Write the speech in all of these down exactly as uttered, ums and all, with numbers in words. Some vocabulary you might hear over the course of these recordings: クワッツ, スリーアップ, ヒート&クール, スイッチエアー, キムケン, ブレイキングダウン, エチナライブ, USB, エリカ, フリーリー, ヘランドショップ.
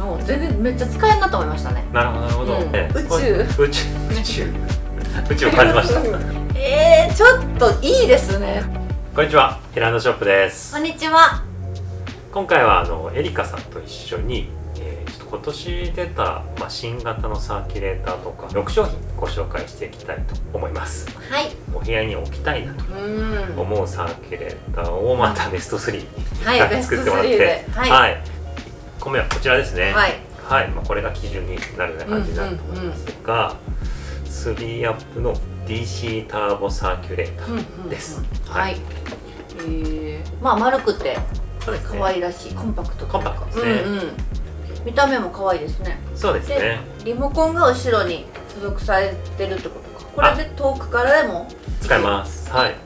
もう全然めっちゃ使えるなと思いましたね。なるほど、なるほど。宇宙宇宙宇宙宇宙を感じました。えー、ちょっといいですね。こんにちは、ヘランドショップです。こんにちは。今回はあのエリカさんと一緒に、えー、ちょっと今年出た、まあ、新型のサーキュレーターとかろくしょうひんご紹介していきたいと思います。はい、お部屋に置きたいなと思うサーキュレーターをまたベストスリーに作ってもらって、いっこめはこちらですね。はい、はい、まあ、これが基準になるような感じになると思いますが、スリーアップの ディーシー ターボサーキュレーターです。はい、えー、まあ丸くて可愛らしい、コンパクトというか、コンパクトですね。うん、うん、見た目も可愛いですね。そうですね。リモコンが後ろに付属されてるってことか。これで遠くからでも使えます。はい。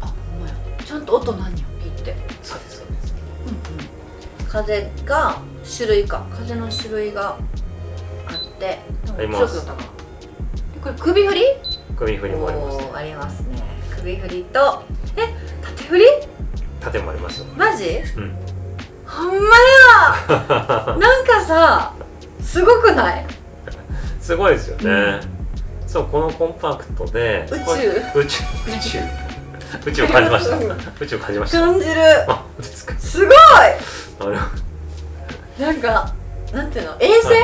あ、ほんまや。ちゃんと音何やピって。そうです、そうです。うん、うん、風が種類か、風の種類があって、あります。これ首振り、首振りもありますね。ありますね。首振りと、え、縦振り、縦もありますよ。マジ？うん。ほんまや。なんかさ、すごくない？すごいですよね。そう、このコンパクトで宇宙宇宙宇宙宇宙を感じました。宇宙を感じました。感じる。あ、ですか。すごい。なんかなんていうの、衛星？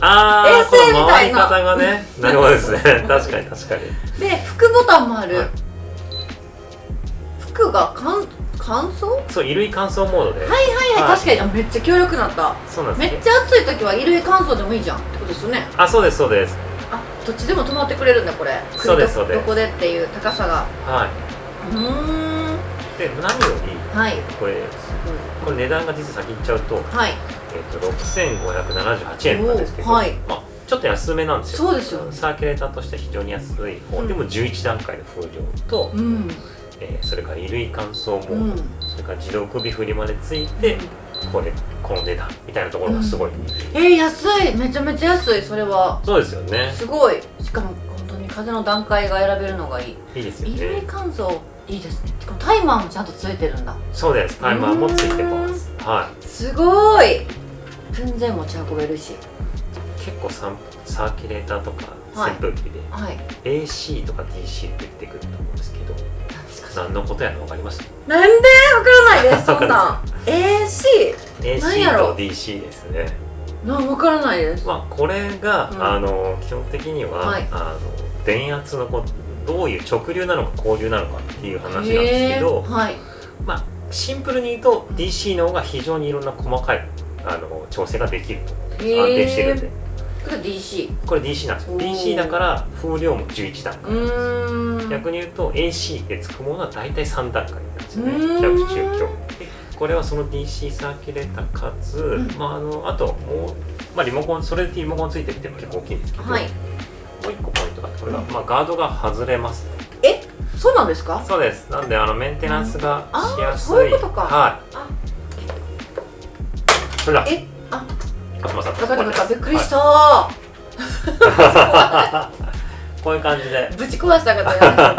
ああ、衛星みたいな。回り方がね、なるほどですね。確かに確かに。で、服ボタンもある。服が乾乾燥？そう、衣類乾燥モードで。はいはいはい、確かにめっちゃ強力なった。そうなんです。めっちゃ暑い時は衣類乾燥でもいいじゃんってことですよね。あ、そうですそうです。あ、どっちでも止まってくれるんだこれ。そうですそうです。どこでっていう高さが。はい。うん。で、何よりこれこれ値段が実は先行っちゃうと。はい。ろくせんごひゃくななじゅうはちえんなんですけど、はい、まあ、ちょっと安めなんですよ。そうですよ、ね、サーキュレーターとして非常に安い方、うん、でもじゅういちだんかいの風量と、うん、えー、それから衣類乾燥モード、うん、それから自動首振りまでついて、うん、これこの値段みたいなところがすごい、うん、えー、安い、めちゃめちゃ安い。それはそうですよね。すごい。しかも本当に風の段階が選べるのがいい。いいですよね。衣類乾燥いいですね。タイマーもちゃんとついてるんだ。そうです、タイマーもついてます。はい、すごい。全然持ち運べるし。結構ササーキュレーターとか扇風機で、はいはい、エーシー とか ディーシー って出てくると思うんですけど、何ですか？何のことやの分かります？なんで分からないです。そんなエーシー 何やろ？ エーシー と ディーシー ですね。なん分からないです。まあこれが、うん、あの基本的には、はい、あの電圧のこどういう直流なのか交流なのかっていう話なんですけど、はい、まあシンプルに言うと ディーシー の方が非常にいろんな細かいあの調整ができると、安定してるんで。これ ディーシー、 これ ディーシー なんですよ。 ディーシー だから風量もじゅういちだんかいなんです。逆に言うと エーシー でつくものは大体さんだんかいなんですよね、弱中強。これはその ディーシー サーキュレーターかつ、うん、まああのあともう、まあ、リモコン、それってリモコンついてるって結構大きいんですけど、はい、もういっこポイントがあって、これが、うん、まあ、ガードが外れます、ね。え、そうなんですか？そうです。なんであのメンテナンスがしやすい、うん、そういうことか。はい。あ、それだ。え、あ、勝間さん。分かった分かった。びっくりしたー。こういう感じで。ぶち壊したことが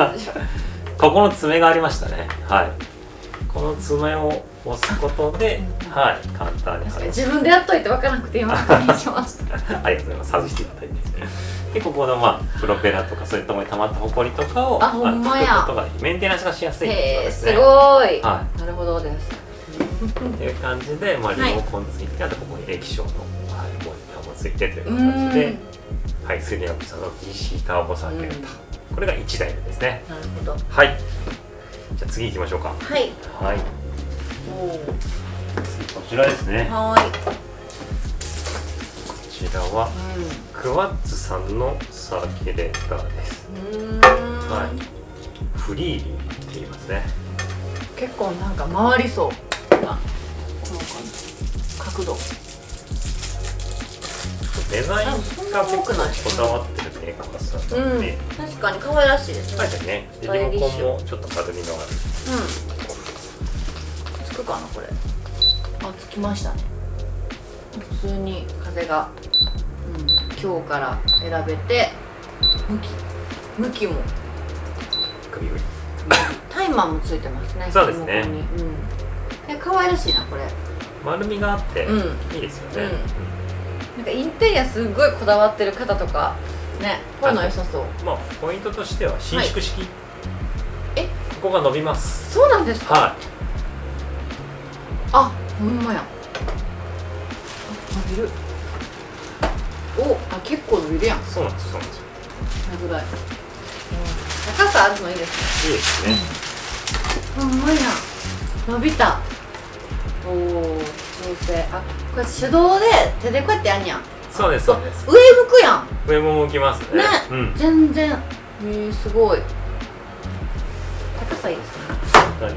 ある。ここの爪がありましたね。はい。この爪を押すことで、はい、簡単に。自分でやっといて分からなくて今確認しました。ありがとうございます。外していただいて。で、ここのまあプロペラとかそういうとこに溜まったホコリとかを、あ、ほんまや。メンテナンスがしやすいですね。すごい。はい。なるほどです。っていう感じで、まあ、リモコンついて、はい、あとここに液晶のモニターもついてという形で、はい、スリーアップさんの ディーシー ターボサーキュレーター、これがいちだいめですね。なるほど。はい、じゃあ次行きましょうか。はいはい。次こちらですね。はい、こちらは、うん、クワッツさんのサーキュレーターです。うん、はい、フリーリーって言いますね。結構なんか回りそうな、この角度、デザインが結構こだわってるっていうかさ、確かに可愛らしいですね。確かにね。リモコンもちょっと軽みのある。うん、つくかなこれ。あ、つきましたね。普通に風が、うん、今日から選べて、向き向きも首振り、タイマーもついてますね。そうですね。可愛らしいなこれ。丸みがあっていいですよね。なんかインテリアすごいこだわってる方とかね、こういうの良さそう。まあポイントとしては伸縮式、え、ここが伸びます。そうなんですか。はい、あ、ほんまや、伸びる。お、あ、結構伸びるやん。そうなんです、そうなんです。危ない。高さあるのいいですね。いいですね。ほんまや、伸びた。おお、調整。あ、これ手動で手でこうやってやんやん。そうです、そうです。上向くやん。上も向きますね。ね、全然。へえ、すごい。高さいいですね。下に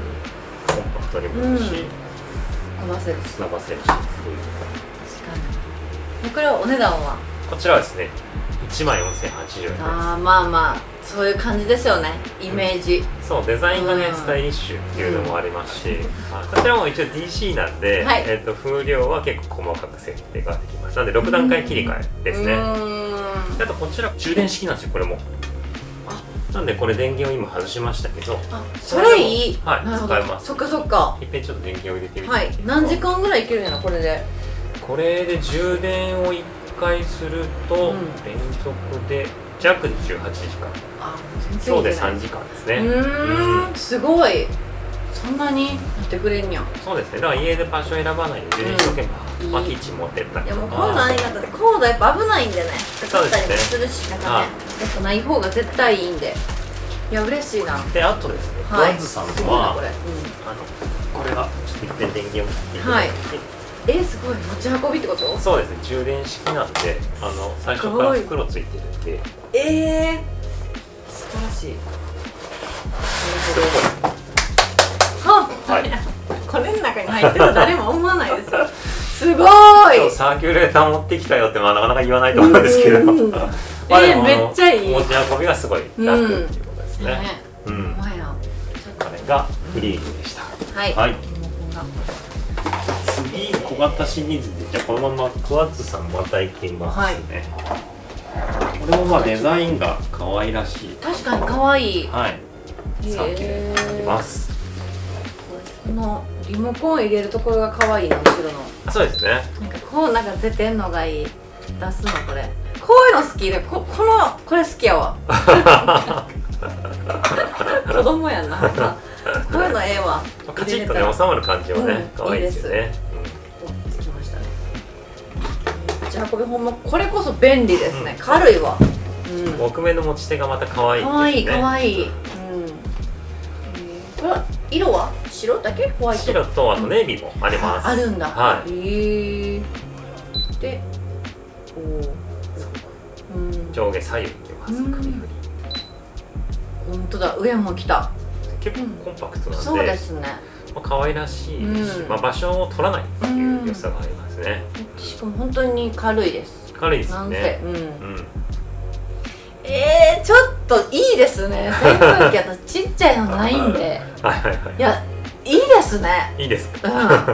コンパクトにもいいし、こなせるし、伸ばせるし。確かに。これはお値段は？こちらはですね、いちまんよんせんはちじゅうえんです。ああ、まあまあそういう感じですよね、イメージ。うん、そう、デザインがね、うん、スタイリッシュっていうのもありますし、うん、こちらも一応 ディーシー なんで、はい、えっと風量は結構細かく設定ができます。なんでろくだんかい切り替えですね。あとこちら充電式なんですよ、これも。なんでこれ電源を今外しましたけど、それいい。はい、使えます。そっかそっか。いっぺんちょっと電源を入れてみて。はい。何時間ぐらいいけるんやろこれで。これで充電をいっかいすると連続で弱でじゅうはちじかん。あ、全然。そうでさんじかんですね。うん、すごい。そんなになってくれんやん。そうですね。だから家で場所選ばないで充電しとけば。マキッチン持ってったりとか。いやもうコードありがたい。コードやっぱ危ないんでね、使ったりもするし、なんかね、やっぱない方が絶対いいんで。いや嬉しいな。で、あとですね、ワンズさんはこれ、これがちょっと一遍電源を切っていただいて、え、すごい持ち運びってこと？そうですね、充電式なんで、あの最初から袋ついてるんで、ええ、素晴らしい。これの中に入ってる誰も思わないですよ。すごい。サーキュレーター持ってきたよってなかなか言わないと思うんですけど、え、めっちゃいい。持ち運びがすごい楽っていうことですね。うん、これがフリーズでした。はい、次小型シリーズで、じゃあこのままクワッツさんまたいきますね。これもまあデザインが可愛らしい。確かに可愛い。はい、サーキュレーターあります。このリモコン入れるところが可愛いな、後ろの。そうですね。なんかこう、なんか出てんのがいい。出すのこれ。こういうの好きで、こ、この、これ好きやわ。子供やな。こういうのええわ。カチッとね、収まる感じもね、うん、可愛いですよね。お、つきましたね。持ち運びほんま、これこそ便利ですね。うん、軽いわ。うん。木目の持ち手がまた可愛いですね。可愛い、可愛い。うん。これは色は？白だけ？ホワイト？白とあとネイビーもあります。あるんだ。はい。へえ。で、おお。上下左右いきます。本当だ。上も来た。結構コンパクトなんで。そうですね。まあ可愛らしいし、まあ場所を取らないっていう良さがありますね。しかも本当に軽いです。軽いですね。うん。えー、ちょっといいですね。扇風機、私ちっちゃいのないんで。いや、いいですね。いいですか。うん、やっ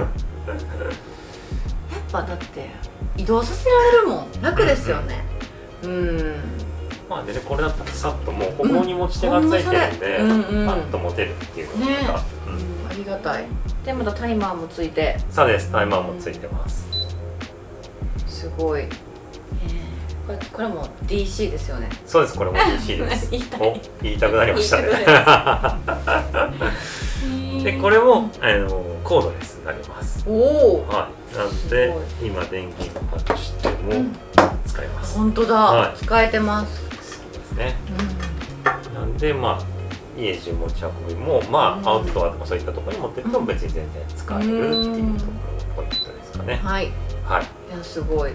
ぱだって移動させられるもん、楽ですよね。うん、うんうん、まあね、これだったらさっともうここに持ち手がついてるんで、うんうん、パッと持てるっていうのが、ありがたい。でまたタイマーもついて。そうです、タイマーもついてます。うん、すごい。えーこれ、これも ディーシー ですよね。そうです、これも ディーシー です。言いたい。言いたくなりましたね。で、これもあのコードレスになります。おお。はい。なんで今電源を外しても使えます。本当だ。使えてます。そうですね。なんでまあ家中持ち運びもまあアウトドアとかそういったところに持ってると別に全然使えるっていうところがポイントですかね。はい。はい。いやすごい。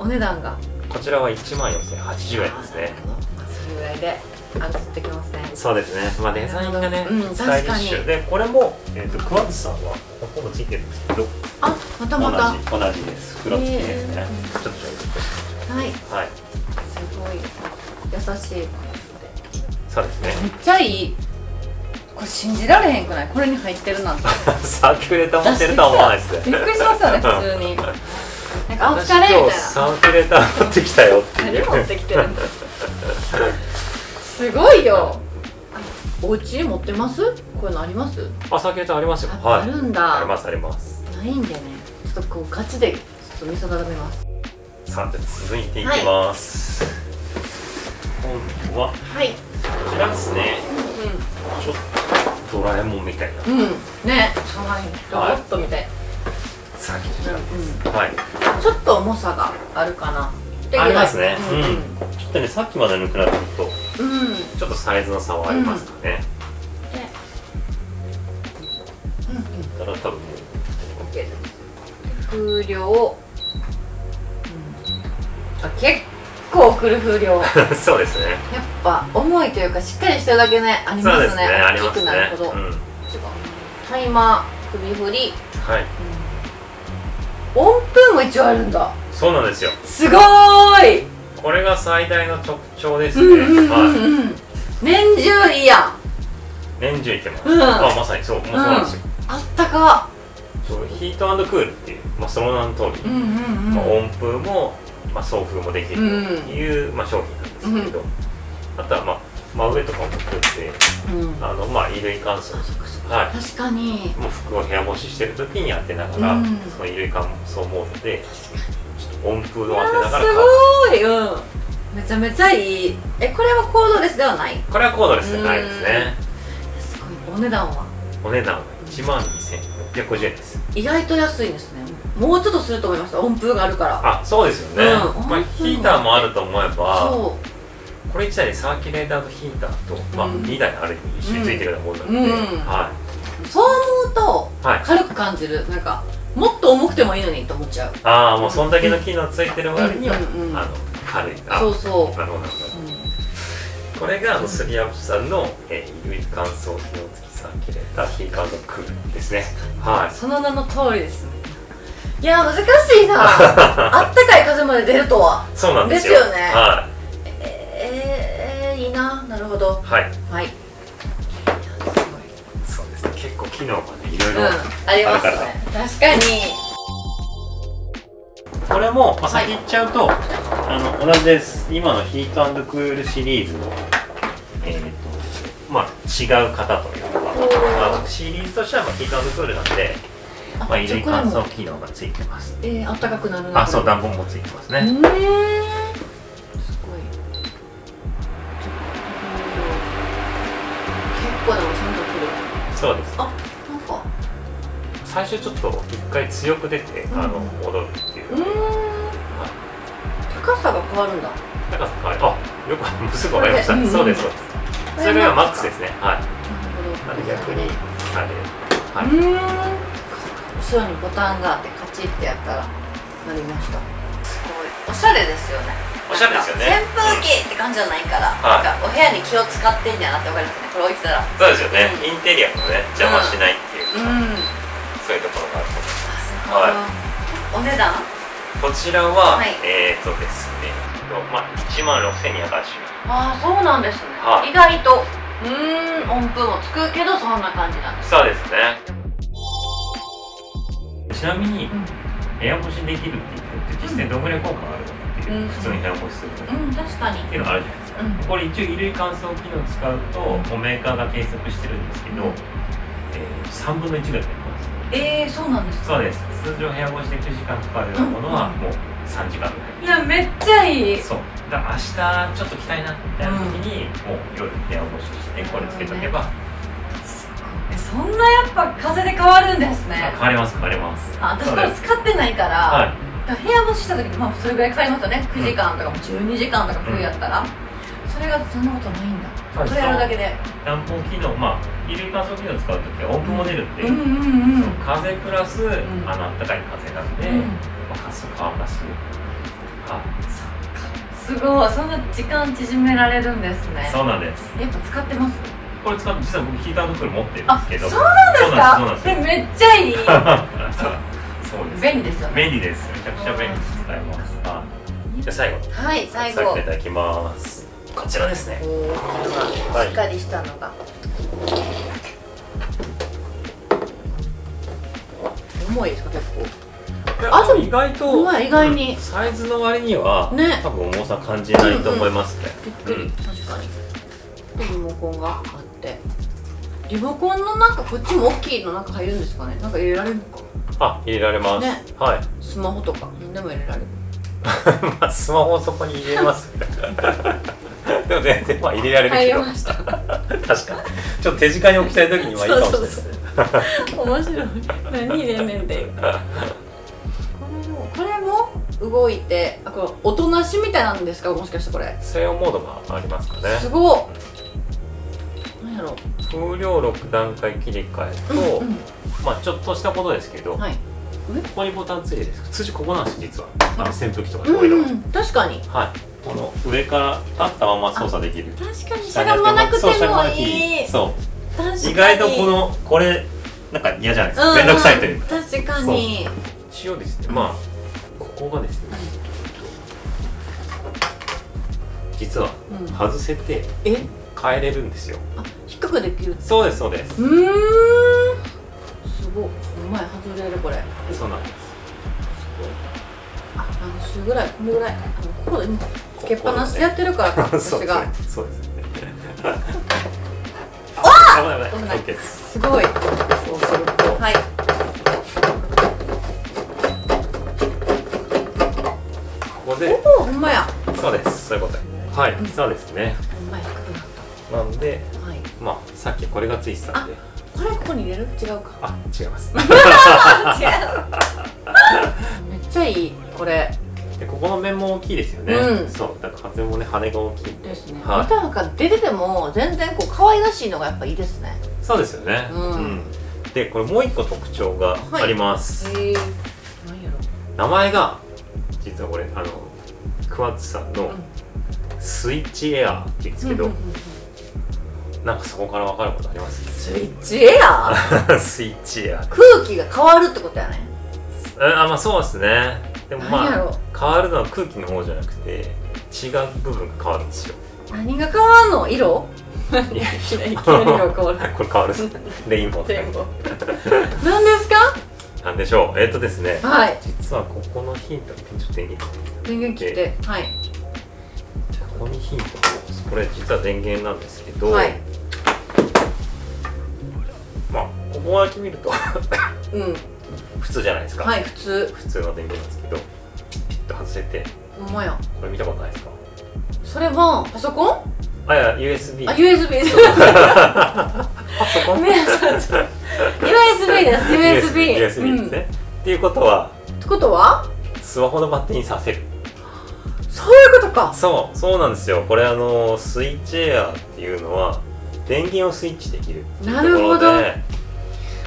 お値段がこちらはいちまんよんせんはちじゅうえんですね。それぐらいであずってきますね。そうですね。まあデザインがね、スタイリッシュで、これもえっとクワッツさんはほぼついてるんですけど、あ、またまた同じです。袋付きですね。ちょっと紹介しましょう。はいはい。すごい優しい。そうですね。めっちゃいい。これ信じられへんくない？これに入ってるなんて。サーキュレーター持ってるとは思わないですね。びっくりしますよね普通に。なんかお疲れみたいな。サーキュレーター持ってきたよっていう。何持ってきてるんだ。すごいよ。お家に持ってます？こういうのあります？あ、サーキュレーターありますよ。はい。あるんだ。ありますあります。ないんだよね。ちょっとこうガチでちょっと見定めます。さて続いていきます。はい、今度は、はい、こちらですね。うん、ちょっとドラえもんみたいな。うん、ね、可愛いロボットみたい。さっきこちらです。はい。ちょっと重さがあるかな。ありますね。うん。ちょっとね、さっきまでの比べると、ちょっとサイズの差はありますかね。だから多分もう OK 風量、あ、結構くる風量。そうですね。やっぱ重いというかしっかりしてるだけねありますね。大きくなるほど。タイマー、首振り。はい。音符も一応あるんだ。そうなんですよ。すごーい。これが最大の特徴ですね。はい。年中いいやん。年中いけます。あ、まさにそう、そうなんですよ。あったか。そう、ヒート&クールっていう、まあその名の通り、まあ温風もまあ送風もできるというまあ商品なんですけど、あとはまあ真上とかも作って、あのまあ衣類乾燥、はい、確かに、もう服を部屋干ししてる時に当てながらその衣類乾燥モードで。温風を当てながら乾く。すごい、うん、めちゃめちゃいい。え、これはコードレスではない。これはコードレスではないですね。すごい。お値段はお値段は一万二千六百五十円です。意外と安いんですね。もうちょっとすると思いました。温風があるから。あ、そうですよね、うん、まあヒーターもあると思えば、これいちだいでサーキュレーターとヒーターと、まあ、にだいある意味一緒についてるようなものなので、そう思うと軽く感じる、はい、なんかもっと重くてもいいのにと思っちゃう。ああ、もうそんだけの機能ついてる割にはあの軽い。そうそう、なるほど。これがスリアブさんの衣類乾燥機能付きサーキュレーターヒーターとクールですね。はい、その名の通りですね。いや難しいな。あったかい風まで出るとは。そうなんですよね。はい、ええ、いいな。なるほど。はいはい、そうですね。結構機能がねいろいろありますね。確かに。これも先行っちゃうと、はい、あの同じです。今のヒート&クールシリーズの、えーとまあ、違う方というか、まあ、シリーズとしてはヒート&クールなんで、まあ、衣類乾燥機能がついてます。えー、あったかくなるな。あ、そう、暖房もついてますね。すごい。結構でもちゃんとくる。そうです。あ、なんか最初ちょっと一回強く出て、うん、あの戻るっていう。高さが変わるんだ。高さ変わる。あ、よくすぐ分かりました。うん、そうですそうです。それがマックスですね。はい。なので逆にあれ、はい。後ろにボタンがあってカチッってやったらなりました。すごいおしゃれですよね。おしゃれですよね。扇風機って感じじゃないから、はい、なんかお部屋に気を使ってんじゃなってわかりますね。これ置いてたら。そうですよね。うん、インテリアもね邪魔しないっていうか。うん。そういうところがあると思います。はい。お値段？こちらは、はい、えっとですね、まあ一万六千二百八十円。ああ、そうなんですね。はい、意外とうーん音符もつくけどそんな感じなんです。そうですね。ちなみに、うん、エア干しできるって実際どのぐらい効果があるのかっていう、うん、普通にエア干しするとか、うん、確かにっていうのがあるじゃないですか。うん、これ一応衣類乾燥機能使うと、もうメーカーが計測してるんですけど、うん、えー、さんぶんのいちぐらいになります。えー、そうなんですか。そうです。通常部屋干しできゅうじかんかかるようなものはもうさんじかんぐらい。いや、めっちゃいい。そう、だから明日ちょっと着たいなみたいな時に、うん、もう夜部屋干ししてこれつけとけば、ね、そんなやっぱ風で変わるんですね。変わります変わります。あ、私これ使ってないから、はい、だから部屋干しした時にまあそれぐらいかかりますよね。くじかんとかじゅうにじかんとか冬やったら、うん、それがそんなことないんだ。それやるだけで暖房機能、まあ衣類乾燥機能を使うときは温風も出るっていう、風プラス、うん、あの暖かい風なんで、うん、まあ、乾燥乾かす。あ、そっか、すごい。そんな時間縮められるんですね。そうなんです。やっぱ使ってます。これ使って、実は僕ヒーターの袋持ってるんですけど。あ、そうなんですか。でめっちゃいい。そうです。便利ですよね。便利です。めちゃくちゃ便利です。使います。あ、じゃあ最後、はい、最後させていただきます。こちらですね。しっかりしたのが、はい、重いですか。結構あ、意外と意外に、うん、サイズの割には、ね、多分重さ感じないと思いますね。うんうん、びっくり、確かに。リモコンがあって、リモコンのなんかこっちも大きいのなんか入るんですかね。なんか入れられるのか。あ、入れられます、ね、はい。スマホとか何でも入れられるまあスマホをそこに入れますでも全然まあ入れられるけど確かにちょっと手近に置きたい時にはいいかもしれないですね。面白い。何入れんねんっていう。これも動いて、あ、これおとなしみたいなんですか、もしかしてこれ静音モードがありますかね。すごい。なんやろ、風量ろく段階切り替えと、うんうん、まあちょっとしたことですけど、はい、ここにボタンついてるんです。通常ここなんですよ、実は。あの扇風機とかこういうの、うんうん、確かに、はい、この上から立ったまま操作できる。確かにしゃがまなくてもいい。そう、意外とこのこれなんか嫌じゃないですか、面倒くさいというか。確かに。一応ですね、まあここがですね、実は外せて変えれるんですよ。あ、低くできる。そうですそうです。うん、すごい。うまい、外れる、これ。そうなんです。すごい。あ、何周ぐらい、これぐらい、あのここでつけっぱなしでやってるから私が。そうですね。あっ、すごい。そうすると、はい、で、おお、ほんまや。そうです、そういうこと。はい、うん、そうですね。ほんまや、低くなった。なんで、はい、まあ、さっきこれがついてたんで。これここに入れる？違うか。あ、違います。違う。めっちゃいい、これ。で、ここの面も大きいですよね。うん、そう、なんか風もね、羽が大きいですね。はい、またなんか出てても、全然こう可愛らしいのがやっぱいいですね。そうですよね。うん、うん。で、これもう一個特徴があります。はい、えー、何やろ。名前が。実はこれ、あの。クワッツさんのスイッチエアーって言うんですけど、なんかそこから分かることあります？スイッチエアー？スイッチエアー、空気が変わるってことやね。あ、まあそうですね。でもまあ変わるのは空気の方じゃなくて違う部分が変わるんですよ。何が変わるの？色？いやいや、色変わる。これ変わる。レインボー。レインボー。何ですか？なんでしょう。えっとですね、はい、実はここのヒント、ちょっと電源切って、電源切って、はい、ここにヒント、これ実は電源なんですけど、はい、まあここだけ見ると、うん、普通じゃないですか。はい、普通、普通の電源なんですけど、ピッと外せて、お前や、これ見たことないですか？それはパソコン？あ、いや ユーエスビー。あ、ユーエスビー。パソコン。ユーエスビー です。ユーエスビー。ユーエスビー ですね。っていうことは。ってことは？スマホのバッテリーにさせる。そういうことか。そう、そうなんですよ。これあのスイッチエアーっていうのは電源をスイッチできる。なるほど。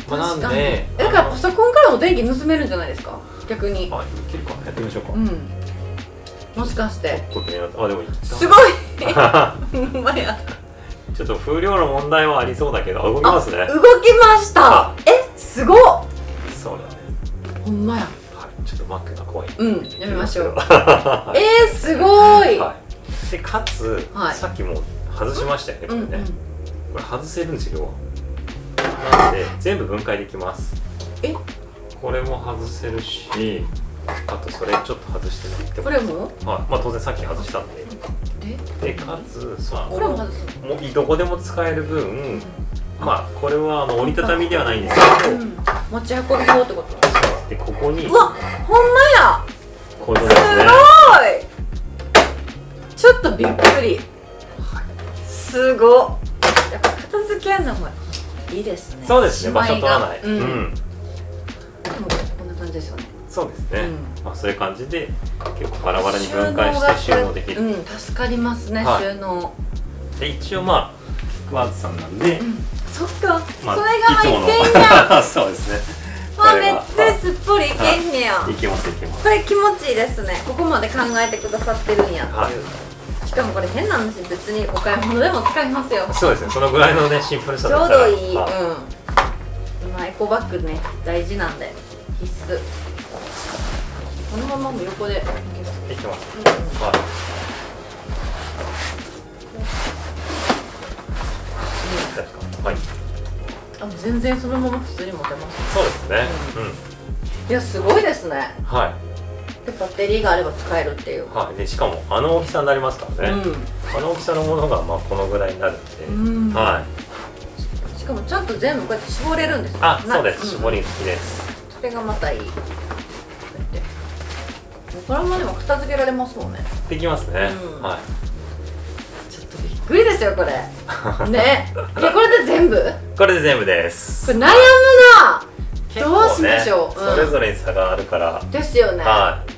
まあなんで。だからパソコンからも電源盗めるんじゃないですか？逆に。あ、いけるか。やってみましょうか。うん。もしかして。あ、でもいった。すごい。ほんまや。ちょっと風量の問題はありそうだけど動きますね。動きました。え、すごっ。そうだね、ほんまや。はい、ちょっとマックが怖い。うん、やめましょう。え、すごい。で、かつさっきも外しましたよね、これね。これ外せるんですよ。なので全部分解できます。え、これも外せるし、あとそれちょっと外してもらっても。これも？はい、まあ当然さっき外したんで。で、かつ、これも外すの？どこでも使える分、まあこれはあの折りたたみではないんですけど、持ち運び用ってことなんですか？で、ここに、うわ、ほんまや。これですね。すごい。ちょっとびっくり。すご。やっぱ片付けやんのもいいですね。そうですね。場所取らない。うん。でもこんな感じですよね。そうですね。まあそういう感じで結構バラバラに分解して収納できる。うん、助かりますね、収納。で、一応まあクワーツさんなんで。そっか。それがいけんや。そうですね。まあめっちゃすっぽりいけんねや。いけますいけます。これ気持ちいいですね。ここまで考えてくださってるんやっていう。しかもこれ変な話、別にお買い物でも使えますよ。そうですね。そのぐらいのねシンプルさだったら。ちょうどいい。うん。今エコバッグね、大事なんで必須。このままも横でいけます。いきます。はい。あ、全然そのまま普通に持てます。そうですね。うん。いや、すごいですね。はい。で、バッテリーがあれば使えるっていう。はい。で、しかもあの大きさになりますからね。うん。あの大きさのものがまあこのぐらいになるんで。はい。しかもちゃんと全部こうやって絞れるんです。あ、そうです。絞り好きです。これがまたいい。こうやってドラマでも片付けられますもんね。できますね、うん、はい。ちょっとびっくりですよこれね。これで全部これで全部です。これ悩むな、ね、どうしましょう、うん、それぞれに差があるからですよね、はい。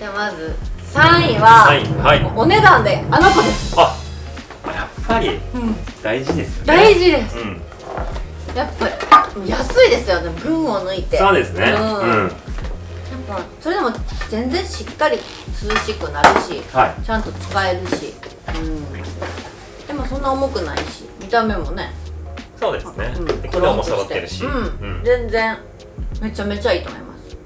じゃあまずさんいはお値段であの子です。あ、やっぱり大事ですよね。大事です、うん、やっぱり安いですよね、群を抜いて。そうですね、うん、やっぱそれでも全然しっかり涼しくなるし、はい、ちゃんと使えるし、うん、でもそんな重くないし、見た目もね。そうですね、うん、でこれは重さがってるし、全然めちゃめちゃいいと思います。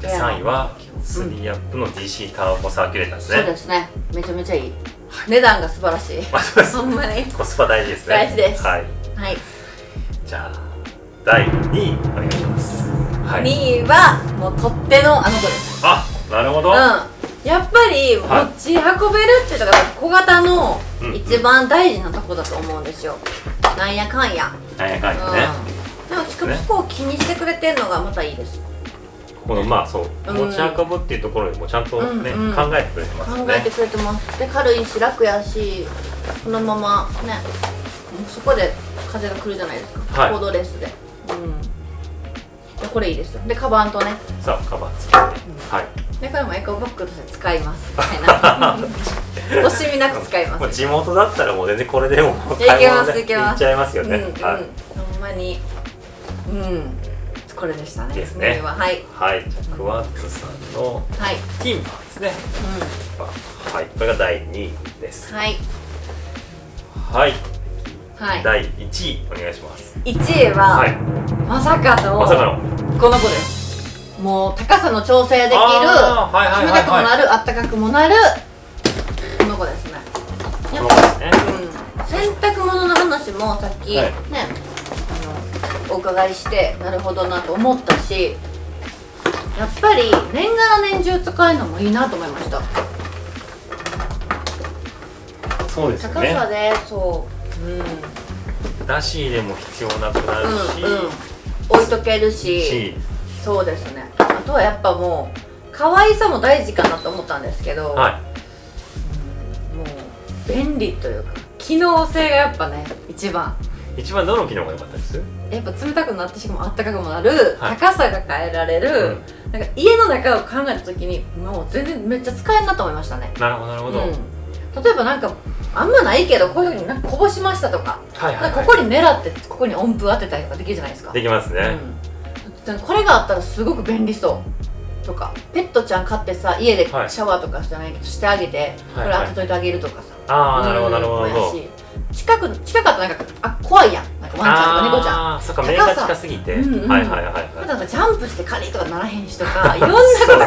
じゃあさんいはスリーアップの ディーシー ターボサーキュレーターですね、うん、そうですね、めちゃめちゃいい、はい、値段が素晴らしい、まあ、そうですね、ほんまにコスパ大事ですね。大事です、はい、はい。じゃあだいにいお願いします。はい、にいはもう取っ手のあの子です。あ、なるほど、うん、やっぱり持ち運べるっていうのが小型の一番大事なとこだと思うんですよ、うん、なんやかんやなんやかんやね、うん、でもしかもそこを気にしてくれてるのがまたいいです。このまあそう持ち運ぶっていうところにもちゃんとね考えてくれてますね。考えてくれてますで、軽いし楽やし、このままねそこで風が来るじゃないですか、コードレスで。これいいですよ。でカバンとね、さあカバンつけて、はいでこれもエコバッグとして使いますみたいな、惜しみなく使います。地元だったらもう全然これでも買い物で行っちゃいますよね。ほんまに、うん、これでしたね。ですね。はい。はい。クワッツさんのティンバーですね。はい。これがだいにいです。はい。はい。だいいちいお願いします。いちいはまさかのこの子です。もう高さの調整できる、冷たくもなる、あったかくもなるこの子ですね。やっぱ洗濯物の話もさっきね。お伺いしてなるほどなと思ったし、やっぱり年がら年中使えるのもいいなと思いました。そうですね、高さでそう、うん、出し入れも必要なくなるし、うんうん、置いとけるし、そうですね。あとはやっぱもう可愛さも大事かなと思ったんですけど、はい、もう便利というか機能性がやっぱね一番。一番どの機能が良かったです？やっぱ冷たくなって、しかもあったかくもなる、はい、高さが変えられる、うん、なんか家の中を考えた時にもう全然めっちゃ使えるなと思いましたね。なるほどなるほど、うん、例えばなんかあんまないけどこういう時になんかこぼしましたとか、ここに狙ってここに音符当てたりとかできるじゃないですか。できますね、うん、これがあったらすごく便利そうとか、ペットちゃん飼ってさ家でシャワーとかじゃないけどしてあげて、はい、これ当てといてあげるとかさ、ああなるほどなるほど。近く近かったらなんかあ怖いやん、なんかワンちゃんとか猫ちゃん、あそっか目が近すぎて、はいはいはい、なんかジャンプして狩りとかならへんしとかいろんなこと考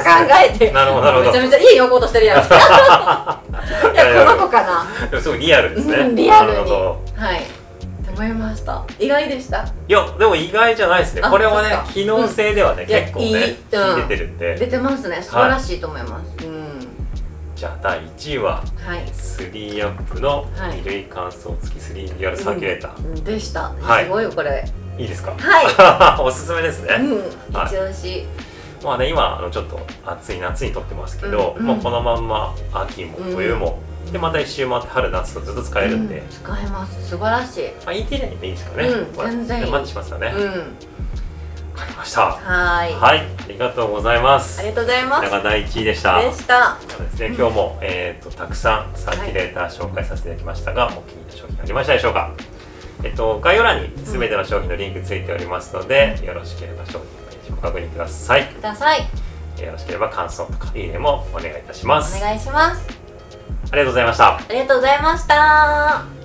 えて、めちゃめちゃ家に置こうとしてるやん。いやこの子かな。すごいリアルですね。リアルに、はいと思いました。意外でした。いやでも意外じゃないですね。これはね機能性ではね結構ね出てるんで、出てますね。素晴らしいと思います。じゃあだいいちいはスリーアップの衣類乾燥付きスリーリアルサーキュレーターでした。すごいよこれ。いいですか。はいおすすめですね。一押し。まあね今ちょっと暑い夏に撮ってますけど、このまんま秋も冬もでまた一周回って春夏とずっと使えるんで使えます。素晴らしい。インテリアにもいいですかね。全然いい。マッチしますよね。わかりました。はいはいありがとうございます。ありがとうございます。これがだいいちいでしたでしたですね。今日も、えー、とたくさんサーキュレーター紹介させていただきましたが、はい、お気に入りの商品ありましたでしょうか。えっと、概要欄に全ての商品のリンクついておりますので、うん、よろしければ商品ページご確認ください。ください。よろしければ感想とかいいねもお願いいたします。お願いします。ありがとうございました。ありがとうございました。